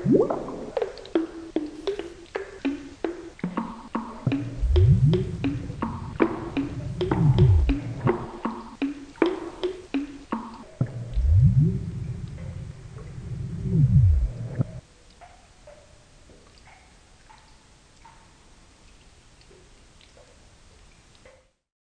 What?